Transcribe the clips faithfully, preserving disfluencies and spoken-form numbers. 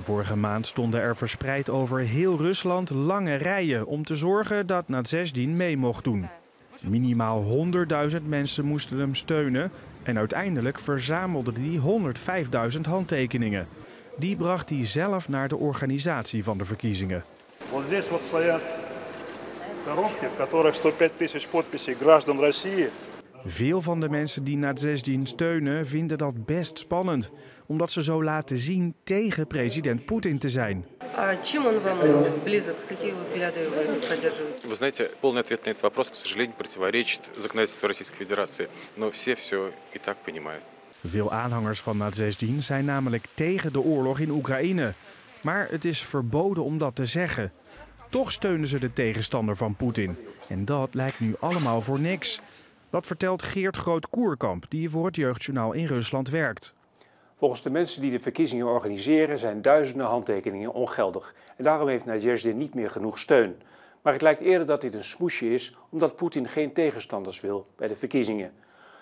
Vorige maand stonden er verspreid over heel Rusland lange rijen om te zorgen dat Nadezhdin mee mocht doen. Minimaal honderdduizend mensen moesten hem steunen en uiteindelijk verzamelde hij honderdvijfduizend handtekeningen. Die bracht hij zelf naar de organisatie van de verkiezingen. Veel van de mensen die Nadezhdin steunen vinden dat best spannend, omdat ze zo laten zien tegen president Poetin te zijn. Veel aanhangers van Nadezhdin zijn namelijk tegen de oorlog in Oekraïne, maar het is verboden om dat te zeggen. Toch steunen ze de tegenstander van Poetin. En dat lijkt nu allemaal voor niks. Dat vertelt Geert Groot-Koerkamp, die voor het Jeugdjournaal in Rusland werkt. Volgens de mensen die de verkiezingen organiseren zijn duizenden handtekeningen ongeldig. En daarom heeft Nadezhdin niet meer genoeg steun. Maar het lijkt eerder dat dit een smoesje is, omdat Poetin geen tegenstanders wil bij de verkiezingen.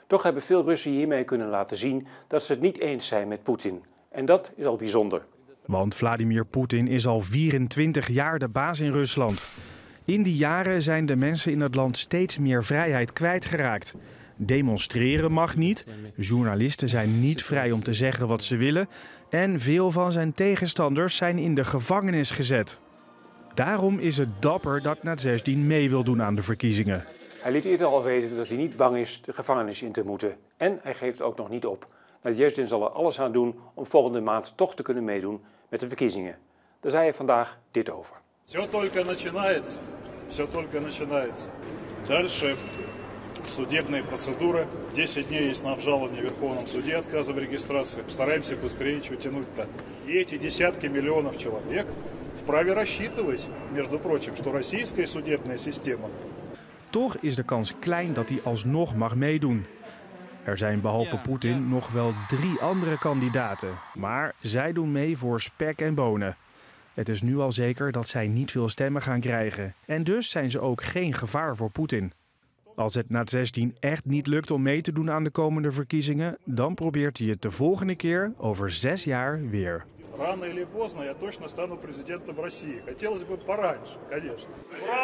Toch hebben veel Russen hiermee kunnen laten zien dat ze het niet eens zijn met Poetin. En dat is al bijzonder. Want Vladimir Poetin is al vierentwintig jaar de baas in Rusland. In die jaren zijn de mensen in het land steeds meer vrijheid kwijtgeraakt. Demonstreren mag niet, journalisten zijn niet vrij om te zeggen wat ze willen en veel van zijn tegenstanders zijn in de gevangenis gezet. Daarom is het dapper dat Nadezhdin mee wil doen aan de verkiezingen. Hij liet eerder al weten dat hij niet bang is de gevangenis in te moeten. En hij geeft ook nog niet op. Nadezhdin zal er alles aan doen om volgende maand toch te kunnen meedoen met de verkiezingen. Daar zei hij vandaag dit over. Все только начинается. Все только начинается. Дальше судебные процедуры. десять дней есть на обжалование в Верховном суде отказа в регистрации. Постараемся быстрее, чего тянуть-то. И эти десятки миллионов человек вправе рассчитывать, между прочим, что российская судебная система. Toch is de kans klein dat hij alsnog mag meedoen. Er zijn behalve Poetin nog wel drie andere kandidaten, maar zij doen mee voor spek en bonen. Het is nu al zeker dat zij niet veel stemmen gaan krijgen. En dus zijn ze ook geen gevaar voor Poetin. Als het Nadezhdin echt niet lukt om mee te doen aan de komende verkiezingen, dan probeert hij het de volgende keer over zes jaar weer. Rano или поздно я точно стану президентом России. Хотелось бы пораньше, конечно.